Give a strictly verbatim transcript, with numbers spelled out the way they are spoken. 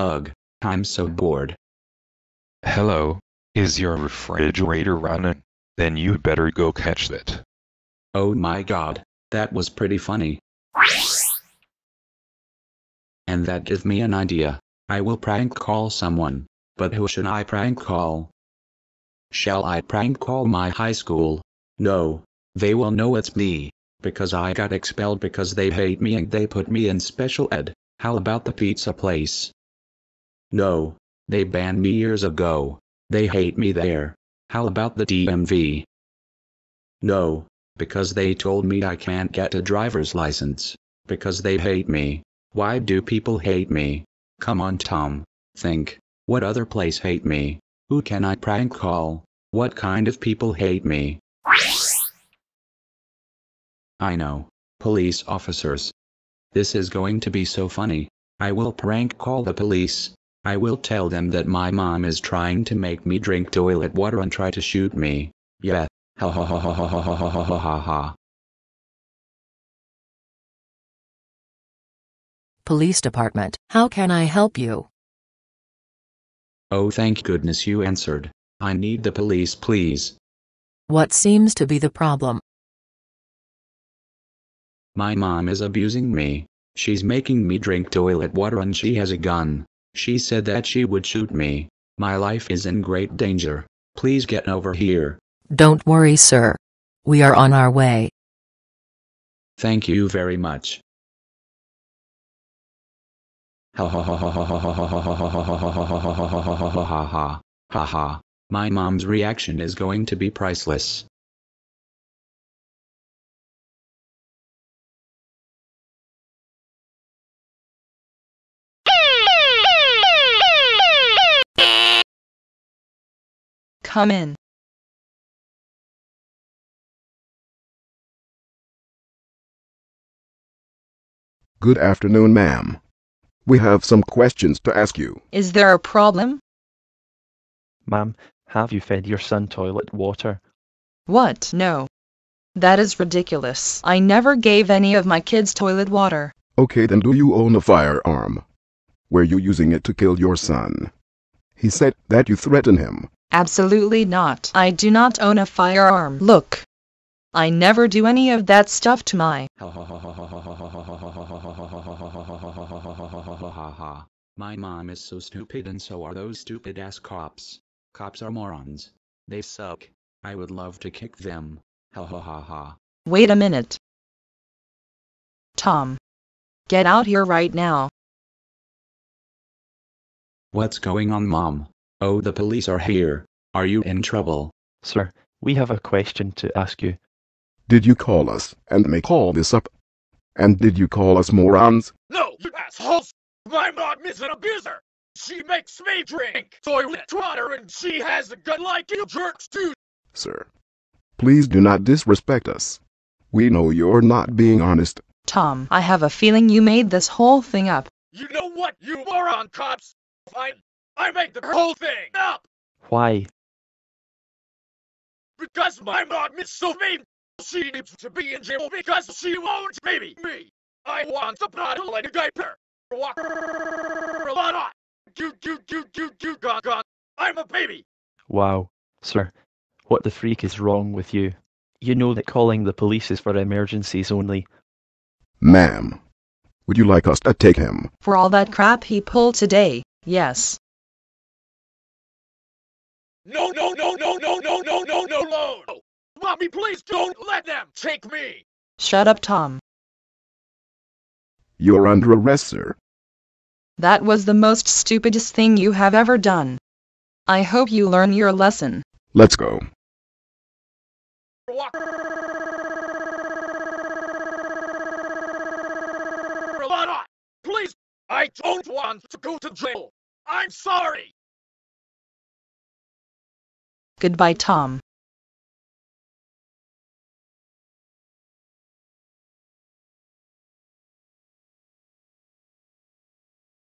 Ugh, I'm so bored. Hello, is your refrigerator running? Then you'd better go catch it. Oh my god, that was pretty funny. And that gave me an idea. I will prank call someone, but who should I prank call? Shall I prank call my high school? No, they will know it's me, because I got expelled because they hate me and they put me in special ed. How about the pizza place? No, they banned me years ago. They hate me there. How about the D M V? No, because they told me I can't get a driver's license, because they hate me. Why do people hate me? Come on, Tom. Think. What other place hate me? Who can I prank call? What kind of people hate me? I know. Police officers. This is going to be so funny. I will prank call the police. I will tell them that my mom is trying to make me drink toilet water and try to shoot me. Yeah. Ha ha ha ha ha ha ha ha ha ha ha. Police department, how can I help you? Oh, thank goodness you answered. I need the police, please. What seems to be the problem? My mom is abusing me. She's making me drink toilet water and she has a gun. She said that she would shoot me. My life is in great danger. Please get over here. Don't worry, sir. We are on our way. Thank you very much. Ha ha ha ha ha ha ha ha ha ha ha ha ha. My mom's reaction is going to be priceless. Come in. Good afternoon, ma'am. We have some questions to ask you. Is there a problem? Ma'am, have you fed your son toilet water? What? No. That is ridiculous. I never gave any of my kids toilet water. Okay, then do you own a firearm? Were you using it to kill your son? He said that you threatened him. Absolutely not. I do not own a firearm. Look, I never do any of that stuff to my... My mom is so stupid, and so are those stupid-ass cops. Cops are morons. They suck. I would love to kick them. Ha ha ha ha. Wait a minute. Tom, get out here right now. What's going on, Mom? Oh, the police are here. Are you in trouble? Sir, we have a question to ask you. Did you call us and make all this up? And did you call us morons? No, you assholes! My mom is an abuser! She makes me drink toilet water and she has a gun like you jerks do! Sir, please do not disrespect us. We know you're not being honest. Tom, I have a feeling you made this whole thing up. You know what, you moron cops? Fine. I made the whole thing up! Why? Because my mom is so mean! She needs to be in jail because she won't baby me! I want a bottle and a diaper! I'm a baby! Wow, sir. What the freak is wrong with you? You know that calling the police is for emergencies only. Ma'am, would you like us to take him? For all that crap he pulled today, yes. No, no, no, no, no, no, no, no, no, no! Mommy, please don't let them take me! Shut up, Tom. You're under arrest, sir. That was the most stupidest thing you have ever done. I hope you learn your lesson. Let's go. Please, I don't want to go to jail. I'm sorry. Goodbye, Tom.